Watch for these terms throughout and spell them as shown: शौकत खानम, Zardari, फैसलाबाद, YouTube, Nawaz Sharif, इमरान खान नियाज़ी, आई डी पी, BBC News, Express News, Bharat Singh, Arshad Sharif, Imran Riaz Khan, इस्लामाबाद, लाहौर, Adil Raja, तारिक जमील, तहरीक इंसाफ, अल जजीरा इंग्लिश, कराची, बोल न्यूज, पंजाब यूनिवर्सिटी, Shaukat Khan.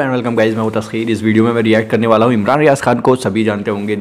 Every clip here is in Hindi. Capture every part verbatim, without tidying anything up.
एंड वेलकम गाइज, मैं हूं तस्खीर। इस वीडियो में मैं रिएक्ट करने वाला हूं इमरान रियाज खान को। सभी जानते होंगे,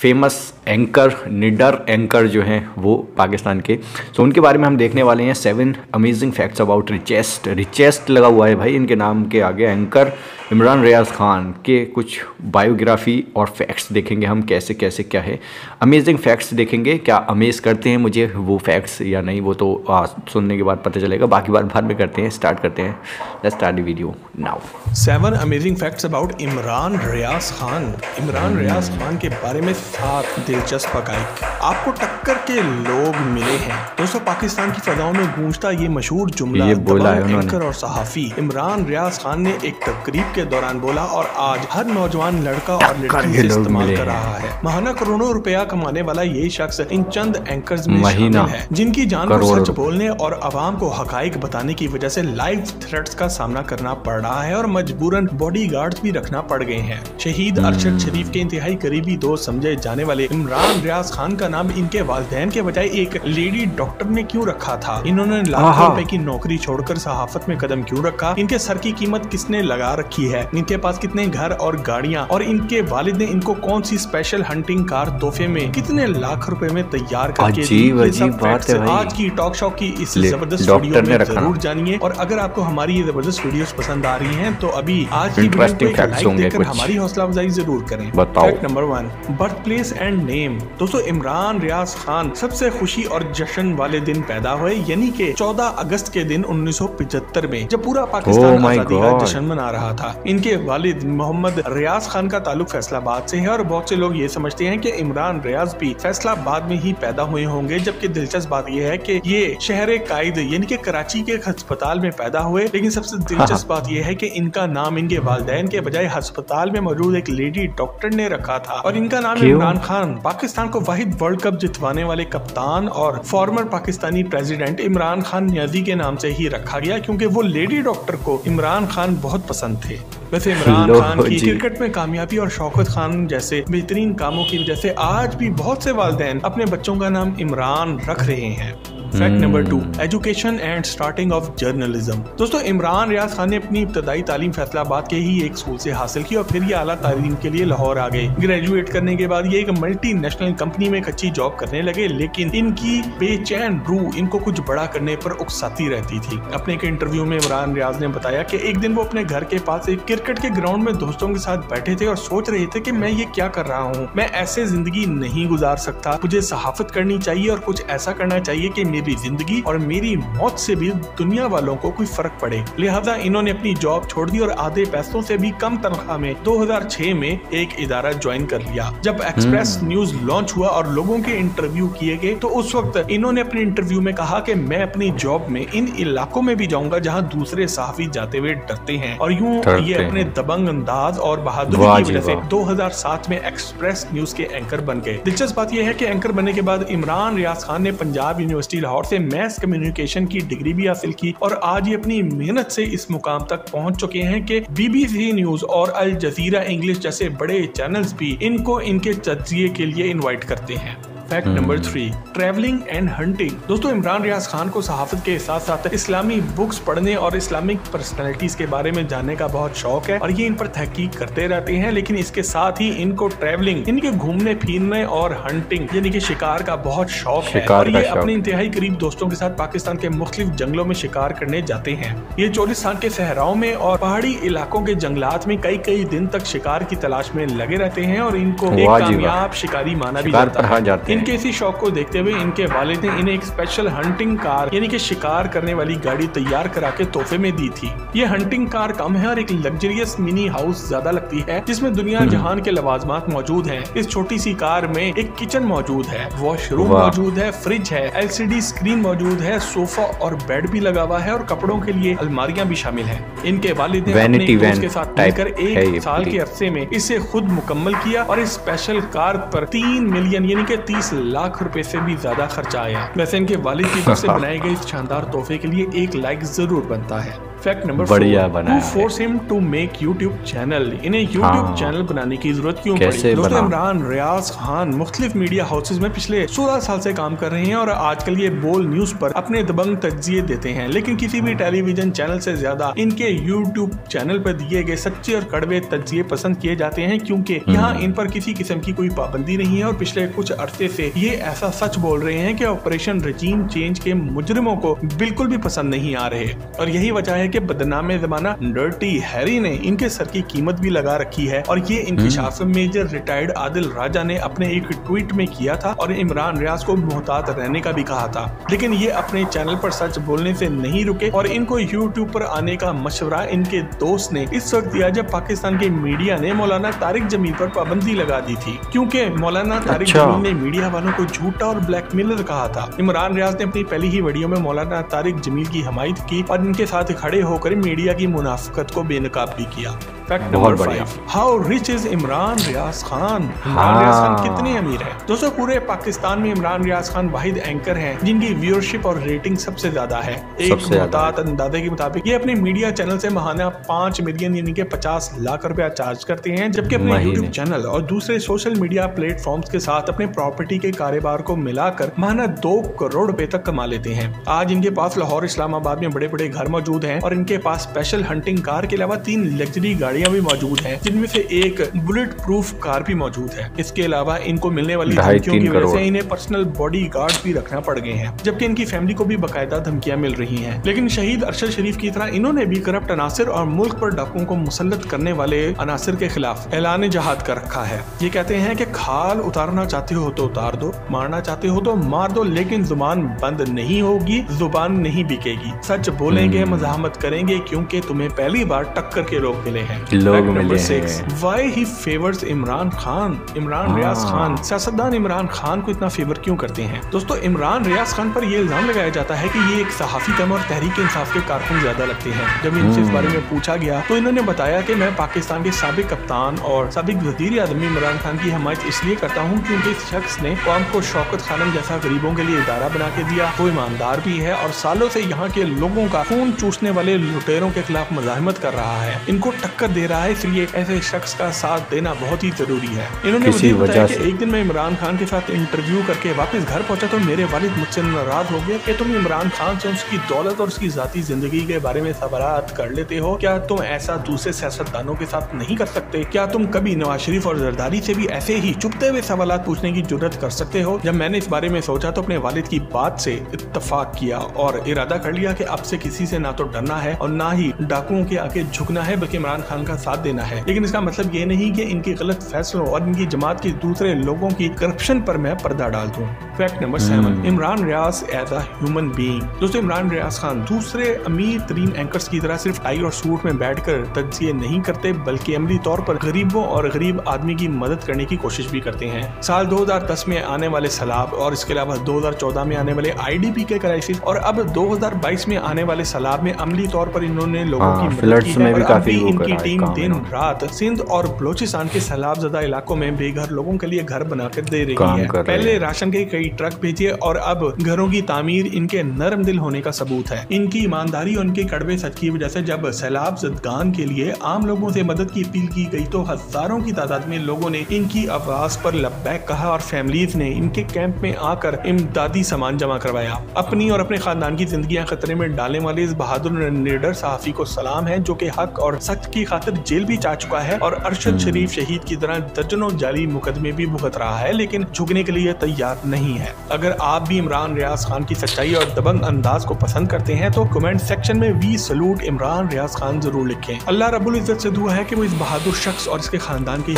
फेमस एंकर, निडर एंकर जो हैं वो पाकिस्तान के। सो so, उनके बारे में हम देखने वाले हैं seven amazing facts about richest. Richest लगा हुआ है भाई इनके नाम के आगे। एंकर इमरान रियाज खान के कुछ बायोग्राफी और फैक्ट्स देखेंगे हम, कैसे कैसे क्या है। अमेजिंग फैक्ट्स देखेंगे, क्या अमेज़ करते हैं मुझे वो फैक्ट्स या नहीं, वो तो आ, सुनने के बाद पता चलेगा। बाकी बात बाद में करते हैं, स्टार्ट करते हैं। Let's start the video now. Seven amazing facts about Imran Riaz Khan. Imran Riaz Khan के बारे में सात दिलचस्प हक़ाइक़ आपको टक्कर के लोग मिले हैं। दोस्तों, पाकिस्तान की फ़िज़ाओं में गूंजता ये मशहूर जुमला एंकर और सहाफ़ी इमरान रियाज खान ने एक तकरीब के दौरान बोला और आज हर नौजवान लड़का और लड़की इस्तेमाल कर रहा है। महाना करोड़ों रुपया कमाने वाला ये शख्स इन चंद एंकर्स में शामिल है जिनकी जान को सच बोलने और आवाम को हक़ाइक़ बताने की वजह से लाइफ थ्रेट्स का सामना करना पड़ रहा है और मजबूरन बॉडीगार्ड्स भी रखना पड़ गए हैं। शहीद अरशद शरीफ के इंतहाई करीबी दोस्त समझे जाने वाले इमरान रियाज खान का नाम इनके वालिदैन के बजाय एक लेडी डॉक्टर ने क्यों रखा था? इन्होंने लाखों रुपए की नौकरी छोड़कर सहाफत में कदम क्यों रखा? इनके सर की कीमत किसने लगा रखी है? इनके पास कितने घर और गाड़ियां और इनके वालिद ने इनको कौन सी स्पेशल हंटिंग कार तोहफे में कितने लाख रुपए में तैयार करके दी? आज की टॉक शो की इस जबरदस्त वीडियो में जरूर जानिए। और अगर आपको हमारी ये जबरदस्त वीडियो पसंद आ रही है तो अभी आज की वीडियो को लाइक देकर हमारी हौसला अफजाई जरूर करें। Fact number one, birth place and name. दोस्तों, इमरान रियाज खान सबसे खुशी और जश्न वाले दिन पैदा हुए, यानी कि चौदह अगस्त के दिन उन्नीस सौ पचहत्तर में, जब पूरा पाकिस्तान आजादी का जश्न मना रहा था। इनके वालिद मोहम्मद रियाज खान का ताल्लुक फैसलाबाद से है और बहुत से लोग ये समझते हैं कि इमरान रियाज भी फैसलाबाद में ही पैदा हुए होंगे, जबकि दिलचस्प बात यह है कि ये शहर कायद यानी कि कराची के अस्पताल में पैदा हुए। लेकिन सबसे दिलचस्प बात यह है कि इनका नाम इनके वालिदैन के बजाय अस्पताल में मौजूद एक लेडी डॉक्टर ने रखा था। और इनका नाम इमरान खान पाकिस्तान को वाहिद वर्ल्ड कप जितवाने वाले कप्तान और फॉर्मर पाकिस्तानी प्रेसिडेंट इमरान खान नियाज़ी के नाम से ही रखा गया, क्योंकि वो लेडी डॉक्टर को इमरान खान बहुत पसंद थे। वैसे इमरान खान की क्रिकेट में कामयाबी और शौकत खान जैसे बेहतरीन कामों की वजह से आज भी बहुत से वालिदैन अपने बच्चों का नाम इमरान रख रहे हैं। Fact number two, education and starting of journalism. दोस्तों, इमरान रियाज खान ने अपनी इब्तदाई तालीम फैसलाबाद के ही एक स्कूल से हासिल की और फिर ये आला तालीम के लिए लाहौर आ गए। ग्रेजुएट करने के बाद ये एक मल्टीनेशनल कंपनी में एक अच्छी जॉब करने लगे, लेकिन इनकी बेचैन रूह इनको कुछ बड़ा करने पर उकसाती रहती थी। अपने एक इंटरव्यू में इमरान रियाज ने बताया कि एक दिन वो अपने घर के पास एक क्रिकेट के ग्राउंड में दोस्तों के साथ बैठे थे और सोच रहे थे कि मैं ये क्या कर रहा हूँ, मैं ऐसे जिंदगी नहीं गुजार सकता, मुझे सहाफत करनी चाहिए और कुछ ऐसा करना चाहिए कि मेरी जिंदगी और मेरी मौत से भी दुनिया वालों को कोई फर्क पड़े। लिहाजा इन्होंने अपनी जॉब छोड़ दी और आधे पैसों से भी कम तनख्वाह में दो हज़ार छह में एक इदारा ज्वाइन कर लिया। जब एक्सप्रेस न्यूज लॉन्च हुआ और लोगों के इंटरव्यू किए गए तो उस वक्त इन्होंने अपने इंटरव्यू में कहा कि मैं अपनी जॉब में इन इलाकों में भी जाऊंगा जहाँ दूसरे सहाफी जाते हुए डरते हैं। और यूँ ये अपने दबंग अंदाज और बहादुरी की वजह से दो हजार सात में एक्सप्रेस न्यूज के एंकर बन गए। दिलचस्प बात यह है कि एंकर बनने के बाद इमरान रियाज खान ने पंजाब यूनिवर्सिटी लाहौर से मैस कम्युनिकेशन की डिग्री भी हासिल की और आज ये अपनी मेहनत से इस मुकाम तक पहुंच चुके हैं कि बीबीसी न्यूज और अल जजीरा इंग्लिश जैसे बड़े चैनल्स भी इनको इनके तजिए के लिए इनवाइट करते हैं। Fact number three, travelling and hunting. दोस्तों, इमरान रियाज खान को सहाफत के साथ साथ इस्लामी बुक्स पढ़ने और इस्लामिक पर्सनैलिटीज के बारे में जानने का बहुत शौक है और ये इन पर तहकीक करते रहते हैं। लेकिन इसके साथ ही इनको ट्रैवलिंग, इनके घूमने फिरने और हंटिंग यानी कि शिकार का बहुत शौक है और ये अपने इंतहाई करीब दोस्तों के साथ पाकिस्तान के मुख्तलिफ जंगलों में शिकार करने जाते हैं। ये चोलिस्तान के सहराओं में और पहाड़ी इलाकों के जंगलात में कई कई दिन तक शिकार की तलाश में लगे रहते हैं और इनको एक कामयाब शिकारी माना भी जाता है। इनके इसी शौक को देखते हुए इनके वालिद ने इन्हें एक स्पेशल हंटिंग कार यानी कि शिकार करने वाली गाड़ी तैयार करा के तोहफे में दी थी। ये हंटिंग कार कम है और एक लग्जरियस मिनी हाउस ज्यादा लगती है जिसमें दुनिया जहान के लवाजमात मौजूद हैं। इस छोटी सी कार में एक किचन मौजूद है, वॉशरूम मौजूद है, फ्रिज है, एलसीडी स्क्रीन मौजूद है, सोफा और बेड भी लगा हुआ है और कपड़ों के लिए अलमारियां भी शामिल है। इनके वालिद ने अपने दोस्त के साथ मिलकर एक साल के अरसे में इसे खुद मुकम्मल किया और इस स्पेशल कार पर तीन मिलियन यानी कि तीस लाख रुपए से भी ज्यादा खर्चा आया। वैसे इनके वालिद की तरफ से बनाए गए इस शानदार तोहफे के लिए एक लाइक जरूर बनता है। फैक्ट नंबर बढ़िया बनाया है। Force him to make YouTube channel, इन्हें YouTube हाँ। चैनल बनाने की जरूरत क्यों पड़ी? दोस्तों इमरान रियाज खान मुख्तलिफ मीडिया हाउसेज में पिछले सोलह साल से काम कर रहे हैं और आजकल ये बोल न्यूज पर अपने दबंग तज्जिए देते हैं, लेकिन किसी भी टेलीविजन चैनल से ज्यादा इनके YouTube चैनल पर दिए गए सच्चे और कड़वे तज्जिए पसंद किए जाते हैं, क्योंकि यहाँ इन पर किसी किस्म की कोई पाबंदी नहीं है और पिछले कुछ अरसे से ये ऐसा सच बोल रहे हैं कि ऑपरेशन रजीम चेंज के मुजरिमों को बिल्कुल भी पसंद नहीं आ रहे। और यही वजह है कि बदनामे जमाना डर्टी हैरी ने इनके सर की कीमत भी लगा रखी है और ये इंकशाफ मेजर रिटायर्ड आदिल राजा ने अपने एक ट्वीट में किया था और इमरान रियाज को मोहतात रहने का भी कहा था, लेकिन ये अपने चैनल पर सच बोलने से नहीं रुके और इनको यूट्यूब पर आने का मशवरा इनके दोस्त ने इस वक्त दिया जब पाकिस्तान के मीडिया ने मौलाना तारिक जमील पर पाबंदी लगा दी थी, क्योंकि मौलाना तारिक जमील ने मीडिया वालों को झूठा और ब्लैकमेलर कहा था। इमरान रियाज ने अपनी पहली ही वीडियो में मौलाना तारिक जमील की हमायत की और इनके साथ खड़े होकर मीडिया की मुनाफिकत को बेनकाब भी किया। Fact number five, how rich is Imran Riaz Khan. Imran Riaz Khan कितने अमीर है? दोस्तों पूरे पाकिस्तान में इमरान रियाज खान वाहिद एंकर हैं जिनकी व्यूअरशिप और रेटिंग सबसे ज्यादा है। एक मुताद अंदाजे के मुताबिक ये अपने मीडिया चैनल से महाना पाँच मिलियन यानी के पचास लाख रुपया चार्ज करते हैं, जबकि अपने यूट्यूब चैनल और दूसरे सोशल मीडिया प्लेटफॉर्म्स के साथ अपने प्रॉपर्टी के कारोबार को मिलाकर महाना दो करोड़ रुपए तक कमा लेते हैं। आज इनके पास लाहौर इस्लामाबाद में बड़े बड़े घर मौजूद हैं और इनके पास स्पेशल हंटिंग कार के अलावा तीन लग्जरी गाड़ी भी मौजूद हैं, जिनमें से एक बुलेट प्रूफ कार भी मौजूद है। इसके अलावा इनको मिलने वाली धमकियों की वजह से इन्हें पर्सनल बॉडी गार्ड भी रखना पड़ गए हैं, जबकि इनकी फैमिली को भी बकायदा धमकियां मिल रही हैं। लेकिन शहीद अरशद शरीफ की तरह इन्होंने भी करप्ट अनासर और मुल्क पर डाकुओं को मुसल्लत करने वाले अनासर के खिलाफ ऐलान जहाद कर रखा है। ये कहते हैं कि खाल उतारना चाहते हो तो उतार दो, मारना चाहते हो तो मार दो, लेकिन जुबान बंद नहीं होगी, जुबान नहीं बिकेगी, सच बोलेंगे, मजाहमत करेंगे, क्योंकि तुम्हें पहली बार टक्कर के लोग मिले हैं। लोग मिले हैं। Why he favors Imran Khan? Imran Riaz Khan, सियासतदान इमरान खान को इतना फेवर क्यों करते हैं? दोस्तों इमरान रियाज खान पर ये इल्जाम लगाया जाता है कि ये एक सहाफी कम और तहरीक इंसाफ के कारकुन ज्यादा लगते हैं। जब इनसे इस बारे में पूछा गया तो इन्होंने बताया कि मैं पाकिस्तान के साबिक कप्तान और साबिक वज़ीर आज़म इमरान खान की हमायत इसलिए करता हूँ क्योंकि इस शख्स ने कौम को शौकत खानम जैसा गरीबों के लिए इदारा बना के दिया, वो ईमानदार भी है और सालों से यहाँ के लोगों का खून चूसने वाले लुटेरों के खिलाफ मुजाहिमत कर रहा है, इनको टक्कर दे रहा है, इसलिए ऐसे शख्स का साथ देना बहुत ही जरूरी है। इन्होंने मुझे बताया कि एक दिन मैं इमरान खान के साथ इंटरव्यू करके वापस घर पहुंचा तो मेरे वालिद मुझसे नाराज हो गए कि तुम इमरान खान से उसकी दौलत और उसकी जाती जिंदगी के बारे में सवालात कर लेते हो, क्या तुम ऐसा दूसरे सियासतदानों के साथ नहीं कर सकते? क्या तुम कभी नवाज शरीफ और जरदारी से भी ऐसे ही चुपते हुए सवालात पूछने की जरूरत कर सकते हो? जब मैंने इस बारे में सोचा तो अपने वालिद की बात से इत्तफाक किया और इरादा कर लिया कि अब से किसी से ना तो डरना है और ना ही डाकुओं के आगे झुकना है, बल्कि इमरान खान का साथ देना है। लेकिन इसका मतलब ये नहीं कि इनके गलत फैसलों और इनकी जमात के दूसरे लोगों की करप्शन पर मैं पर्दा डाल दूं। Fact number seven, Imran Riaz as a human being. दोस्तों इमरान रियाज खान दूसरे अमीर तरीन एंकर्स की तरह सिर्फ टाई और सूट में बैठकर तज्जिए नहीं करते, बल्कि अमली तौर पर गरीबों और गरीब आदमी की मदद करने की कोशिश भी करते हैं। साल दो हजार दस में आने वाले सैलाब और इसके अलावा दो हजार चौदह में आने वाले आई डी पी के क्राइसिस और अब दो हजार बाईस में आने वाले सैलाब में अमली तौर पर इन्होंने लोगों की मदद की है और काफी इनकी टीम दिन रात सिंध और बलोचिस्तान के सैलाबजदा इलाकों में बेघर लोगों के लिए घर बनाकर दे रही है। पहले राशन के कई ट्रक भेजे और अब घरों की तामीर इनके नरम दिल होने का सबूत है। इनकी ईमानदारी और इनके कड़वे सच की वजह से जब सैलाब जदगान के लिए आम लोगों से मदद की अपील की गई तो हजारों की तादाद में लोगों ने इनकी आवाज पर लब्बैक कहा और फैमिलीज ने इनके कैंप में आकर इमदादी सामान जमा करवाया। अपनी और अपने खानदान की जिंदगियां खतरे में डालने वाले इस बहादुर निडर सहाफी को सलाम है, जो कि हक और सख्त की खातिर जेल भी जा चुका है और अरशद शरीफ शहीद की तरह दर्जनों जाली मुकदमे भी भुगत रहा है, लेकिन झुकने के लिए तैयार नहीं है। अगर आप भी इमरान रियाज खान की सच्चाई और दबंग अंदाज को पसंद करते हैं तो कमेंट सेक्शन में वी सलूट इमरान रियाज खान जरूर लिखें। अल्लाह रब्बुल इज्जत से दुआ है कि वो इस बहादुर शख्स और इसके खानदान की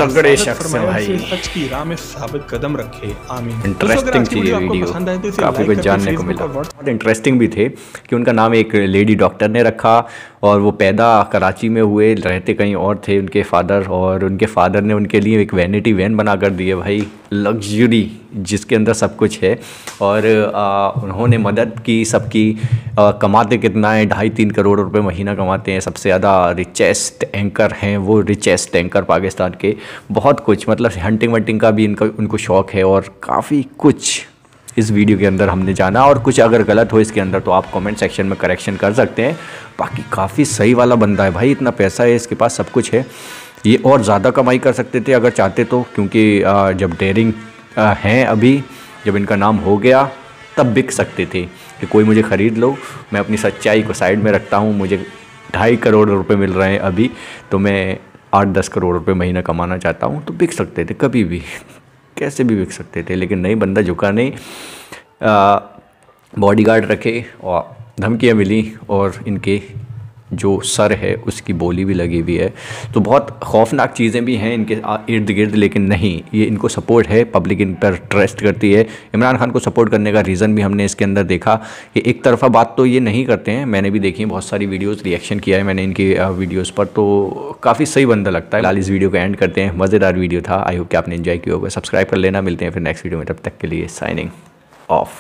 सच की राह में साबित कदम रखे। आमीन। इंटरेस्टिंग भी थे कि उनका नाम एक लेडी डॉक्टर ने रखा और वो पैदा कराची में हुए, रहते कहीं और थे उनके फादर, और उनके फादर ने उनके लिए एक वैनिटी वैन बना कर दी है, भाई लग्जरी जिसके अंदर सब कुछ है। और आ, उन्होंने मदद की सबकी। कमाते कितना है? ढाई तीन करोड़ रुपए महीना कमाते हैं, सबसे ज़्यादा रिचेस्ट एंकर हैं वो, रिचेस्ट एंकर पाकिस्तान के। बहुत कुछ मतलब हंटिंग वंटिंग का भी इनका उनको शौक़ है और काफ़ी कुछ इस वीडियो के अंदर हमने जाना, और कुछ अगर गलत हो इसके अंदर तो आप कमेंट सेक्शन में करेक्शन कर सकते हैं। बाकी काफ़ी सही वाला बंदा है भाई, इतना पैसा है इसके पास, सब कुछ है, ये और ज़्यादा कमाई कर सकते थे अगर चाहते तो, क्योंकि जब डेयरिंग हैं अभी, जब इनका नाम हो गया तब बिक सकते थे कि कोई मुझे ख़रीद लो, मैं अपनी सच्चाई को साइड में रखता हूँ, मुझे ढाई करोड़ रुपए मिल रहे हैं अभी, तो मैं आठ दस करोड़ रुपए महीना कमाना चाहता हूँ, तो बिक सकते थे, कभी भी कैसे भी बिक सकते थे। लेकिन नहीं, बंदा झुका नहीं, बॉडीगार्ड रखे और धमकियाँ मिली, और इनके जो सर है उसकी बोली भी लगी हुई है, तो बहुत खौफनाक चीज़ें भी हैं इनके इर्द गिर्द। लेकिन नहीं, ये इनको सपोर्ट है, पब्लिक इन पर ट्रस्ट करती है। इमरान खान को सपोर्ट करने का रीज़न भी हमने इसके अंदर देखा कि एक तरफा बात तो ये नहीं करते हैं, मैंने भी देखी बहुत सारी वीडियोस, रिएक्शन किया है मैंने इनकी वीडियोज़ पर, तो काफ़ी सही बंदा लगता है। लाल इस वीडियो को एंड करते हैं, मज़ेदार वीडियो था, आई होप कि आपने इन्जॉय किया होगा। सब्सक्राइब कर लेना, मिलते हैं फिर नेक्स्ट वीडियो में, तब तक के लिए साइनिंग ऑफ।